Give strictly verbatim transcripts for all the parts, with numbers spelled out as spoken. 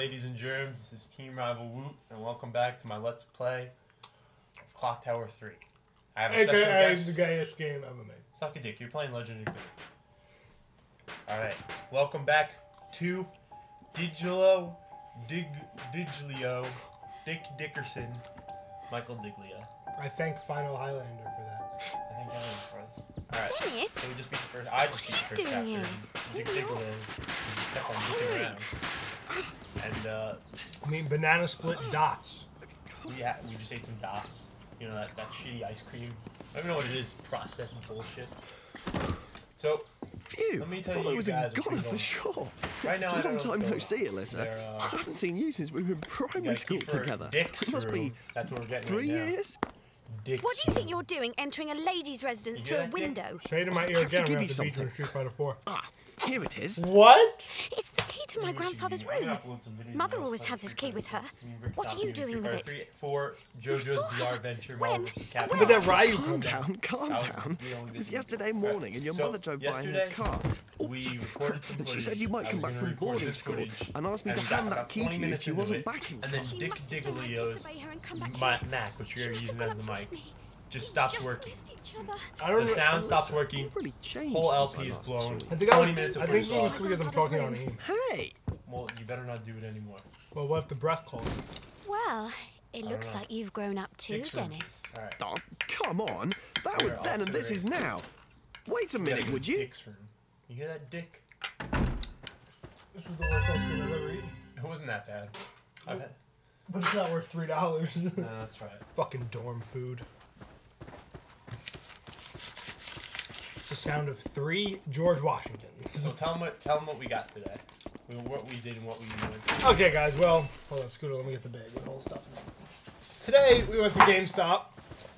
Ladies and germs, this is Team Rival Woot, and welcome back to my Let's Play of Clock Tower three. I have a special guest. The gayest game ever made. Suck a dick, you're playing Legend of the Cook. Alright, welcome back to Diglio, Dig, Diglio, Dick Dickerson, Michael Diglio. I thank Final Highlander for that. I thank Highlander for this. Alright, Dennis? So we just beat the first, I just beat the first chapter. Here? Dick Diglio, kept on dicking around. And, uh... I mean, banana split dots. Yeah, we just ate some dots. You know, that, that shitty ice cream. I don't know what it is. Processed bullshit. So, phew, let me tell you guys what's going on. For sure. Right now, I don't know what's going on. Long time no see, Alyssa. Uh, I haven't seen you since we were in primary school together. It must be That's what we're getting three right now. years? Dick's what do you think you're doing entering a lady's residence through a window? Shade in my ear again, I'm going to have to beat you in Street Fighter four. Ah, here it is. What? It's the key to my grandfather's room. Mother always had this key with her. What are you doing with it? For JoJo's V R venture. When? When? Calm down, calm down. It was yesterday morning and your mother drove by in her car. We recorded some footage. She said you might come back from boarding school and asked me to hand that key to you if she wasn't back in class. And then Dick Diglio's Mac, which you're using as the mic, just stops just working. I don't the sound stops working. Really whole L P is blown. I think I was, minutes I think it was because I'm talking on him. Hey! Well, you better not do it anymore. Well, what if the breath calls? Well, it looks like you've grown up too, Dick's Dennis. Right. Oh, come on. That was then and this is now. Wait a minute, would you? You hear that, Dick? This was the worst ice cream I've ever eaten. It wasn't that bad. I've had... But it's not worth three dollars. No, that's right. Fucking dorm food. The sound of three George Washington. So tell them what, tell them what we got today. What we did and what we did. Okay, guys. Well, hold on, Scooter. Let me get the bag with the whole stuff. Today we went to GameStop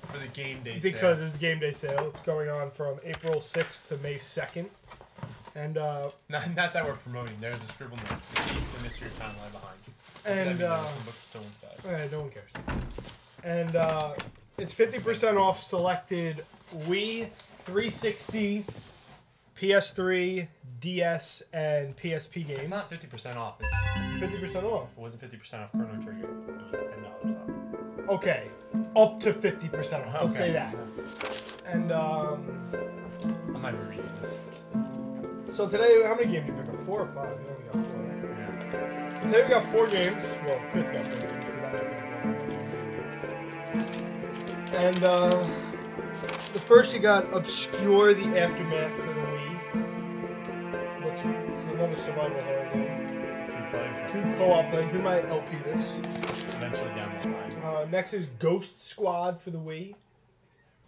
for the game day sale. Because it's the game day sale. It's going on from April sixth to May second. And uh, not, not that we're promoting. There's a scribble note. Please send us your timeline behind you. And uh, some books still inside. Yeah, no one cares. And uh, it's fifty percent off selected Wii, three sixty, P S three, D S, and P S P games. It's not fifty percent off. It's fifty percent off. It wasn't fifty percent off Chrono Trigger. It was ten dollars off. Okay. Up to fifty percent off. I'll okay. say that. And, um... I'm not even reading this. So today, how many games did you pick up? Four or five? We got four. Yeah. Today we got four games. Well, Chris got four games because I didn't pick up. And, uh... The first you got Obscure the Aftermath for the Wii. Looks it's another survival horror game. Two players. Two co-op players. We might L P this. Eventually down the line. Uh, next is Ghost Squad for the Wii.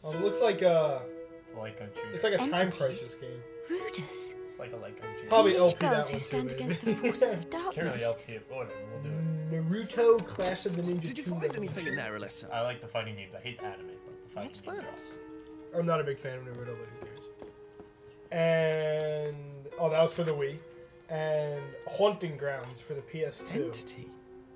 Uh, it looks like a. It's like a. Shooter. It's like a Entities. Time Crisis game. Rudis. It's like a like a. Probably L P that one who stand too, against the forces of darkness. Can't really L P it. Whatever, we'll do it. Naruto Clash of the Ninjas. Did you find anything in there, Alyssa? I like the fighting games. I hate the anime, but the fighting What's games that? are awesome. I'm not a big fan of Naruto, but who cares? And oh, that was for the Wii. And Haunting Grounds for the P S two. Entity.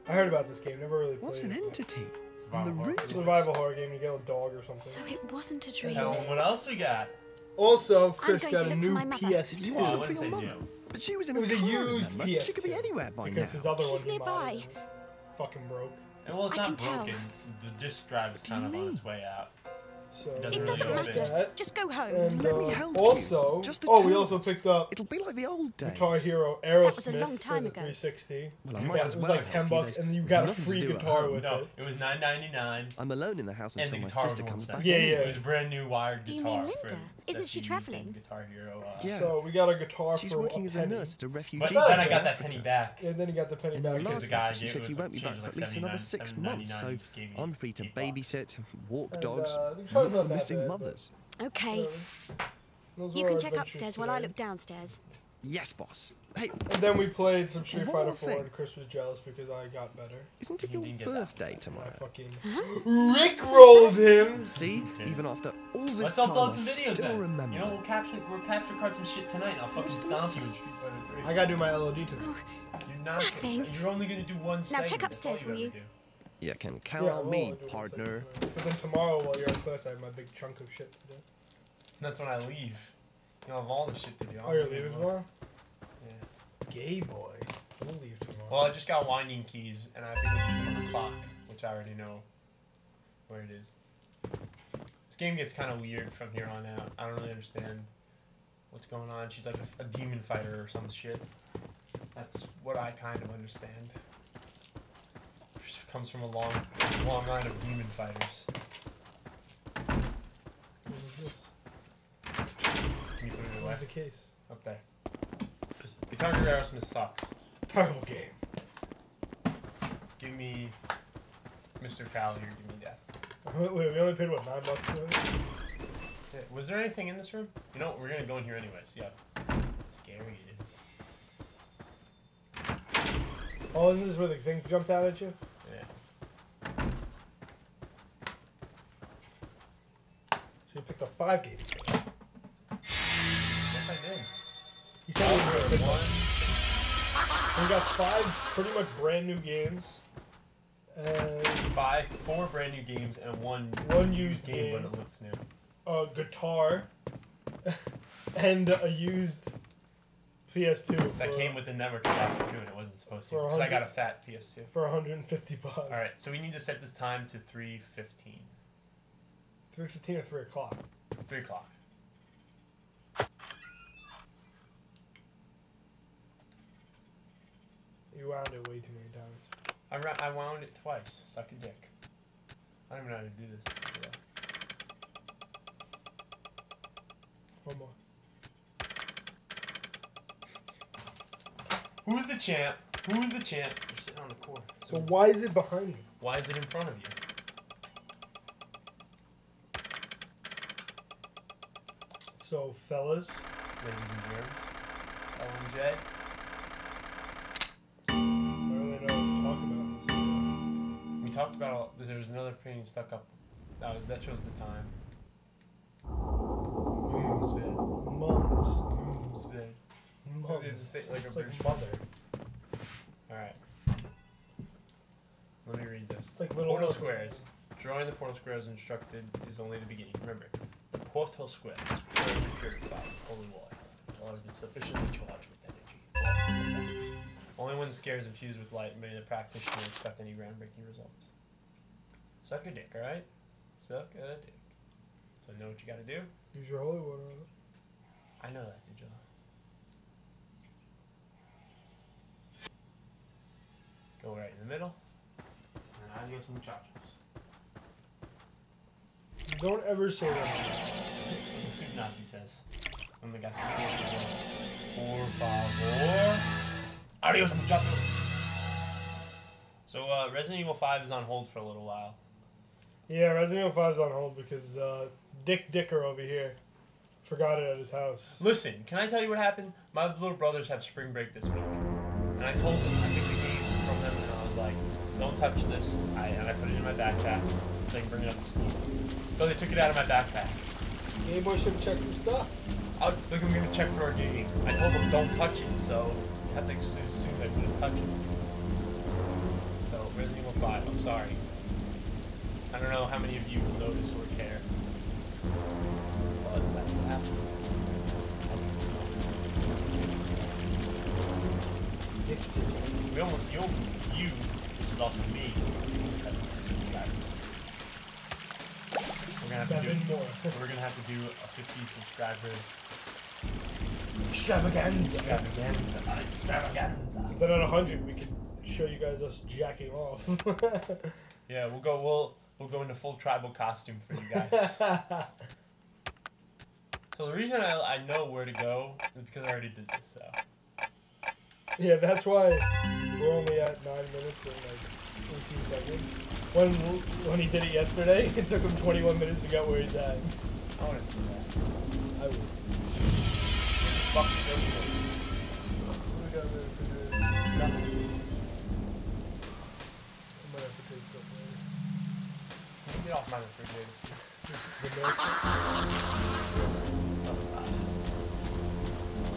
I heard about this game. Never really played. What's an it, entity? Survival horror. Survival horror game. You get a dog or something. So it wasn't a dream. Hell, what else we got? Also, Chris got a new P S two. You want to look for your mother? But she was in a car. It was a used P S two. She could be anywhere by now. Because his other one nearby. Fucking broke. And well, it's not broken. The disk drive is kind of on its way out. So it doesn't, it doesn't really matter. matter. Just go home. And, uh, Let me help also, you. Just the oh, we also picked up. It'll be like the old days. Guitar Hero Aerosmith that was a long time ago. three sixty. Well, I might got, as well. It was like ten bucks, and you got a free guitar with no, it. It was nine ninety-nine. I'm alone in the house until the my sister comes back. Yeah, yeah. It was a brand new wired guitar. You mean Linda? Isn't she traveling? Guitar Hero. Uh, yeah. So we got a guitar. She's for working a as a nurse at a refugee. But then I got that penny back. And then he got the penny back because the guy she said you won't be back for at least another six months, so I'm free to babysit, walk dogs. Not missing bad, mothers. Okay. So, you can check upstairs today. While I look downstairs. Yes, boss. Hey. And then we played some Street Fighter four, and Chris was jealous because I got better. Isn't it your birthday tomorrow? I fucking huh? Rickrolled him. See, okay. even after all this Let's time, upload some videos I still then. remember. You know, we'll capture, we'll capture card some shit tonight. I'll fucking stomp you in Street Fighter three. I gotta do my L O D tonight. Oh, you're not. Nothing. Gonna, you're only gonna do one. Now check upstairs, will you? You can count yeah, on me, partner. But then tomorrow while you're in class, I have my big chunk of shit to do. And that's when I leave. You'll have all the shit to do. Oh, you're leaving tomorrow? Yeah. Gay boy. We'll leave tomorrow. Well, I just got winding keys, and I have to go use them on the clock, which I already know where it is. This game gets kind of weird from here on out. I don't really understand what's going on. She's like a, a demon fighter or some shit. That's what I kind of understand. She comes from a long, long line of demon fighters. What is this? Can you put it away? The case. Up there. Guitar Hero Aerosmith sucks. Terrible game. Give me Mister Fowler, give me death. Wait, we only paid, what, nine bucks for it? Was there anything in this room? You know, we're gonna go in here anyways, yeah. Scary it is. Oh, isn't this where the thing jumped out at you? Yeah. So you picked up five games. Yes, I did. You said we were one. We got five pretty much brand new games. And five, four brand new games and one one used game, game when it looks new. A guitar and a used P S two that came with the network adapter too, and it wasn't supposed to. Because I got a fat P S two for one hundred fifty bucks. All right, so we need to set this time to three fifteen. Three fifteen or three o'clock. Three o'clock. You wound it way too many times. I, ra I wound it twice. Suck a dick. I don't even know how to do this today. One more. Who's the champ? Who's the champ? You're sitting on the court. So why is it behind you? Why is it in front of you? So, fellas, ladies and germs, L and J. I don't really know what to talk about this video. We talked about all, there was another painting stuck up. That was that shows the time. Moom's bed. Moom's. Moom's bed. Oh, it's like a British mother. Alright. Let me read this. Like little portal squares. Drawing the portal squares instructed is only the beginning. Remember, the portal square is perfectly purified. Holy water. The water has been sufficiently charged with energy. Only when the square is infused with light may the practitioner expect any groundbreaking results. Suck a dick, alright? Suck a dick. So know what you gotta do? Use your holy water on it. I know that, dude, John. Go right in the middle. And adios, muchachos. Don't ever say that. That's what the soup Nazi says. When the guy says, por favor. Adios, muchachos. So, uh, Resident Evil five is on hold for a little while. Yeah, Resident Evil five is on hold because uh, Dick Dicker over here forgot it at his house. Listen, can I tell you what happened? My little brothers have spring break this week. And I told them, I think from them, and I was like, don't touch this. I, and I put it in my backpack so I can bring it up to school. So they took it out of my backpack. Game Boy should check your stuff. I was looking to check for our game. I told them don't touch it, so you have to assume they wouldn't touch it. So Resident Evil five, I'm sorry. I don't know how many of you will notice or care. But that's what happened. We almost you, you, which is also me. We're gonna have Seven to do more. We're gonna have to do a fifty subscriber extravaganza. Extravaganza. Extravaganza. But at a hundred, we could show you guys us jacking off. Yeah, we'll go. We'll we'll go into full tribal costume for you guys. So the reason I I know where to go is because I already did this. So. Yeah, that's why we're only at nine minutes and like eighteen seconds. When when he did it yesterday, it took him twenty-one minutes to get where he's at. I want to see that. I would. Fuck it, we got nothing. I might have to take something. Get off my refrigerator.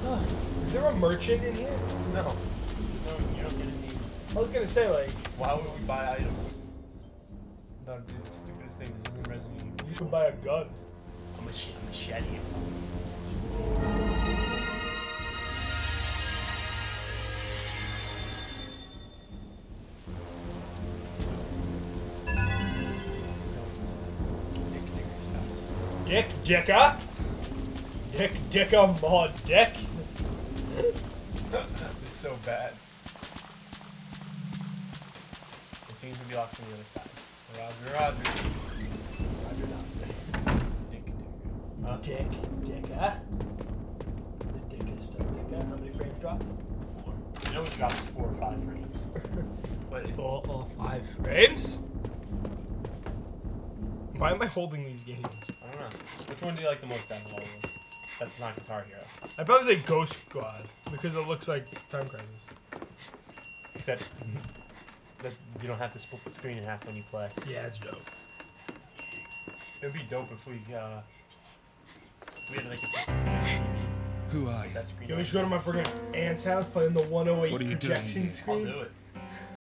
The Is there a merchant in here? No. No, you don't get a need. I was gonna say, like, why would we buy items? That would be the stupidest thing. This isn't Resident Evil. You could buy a gun. I'm a shit. I'm a shit here. Dick Dicker. Dick Dicker Mod Dick. It's so bad. It seems to be locked from the other side. Roger, Roger. Roger, Roger. Dick Dicker. Huh? Dick Dicker. The dickest of Dicker. How many frames dropped? Four. I know it drops four or five frames. But four or five frames? Why am I holding these games? I don't know. Which one do you like the most out of all of them? That's not Guitar Hero. I'd probably say Ghost Squad, because it looks like Time Crisis. Except that you don't have to split the screen in half when you play. Yeah, it's dope. It would be dope if we, uh... we had, like, a... Who are you? Yo, we should go to my friggin' aunt's house, playing the one oh eight projection screen. What are you doing? I'll do it.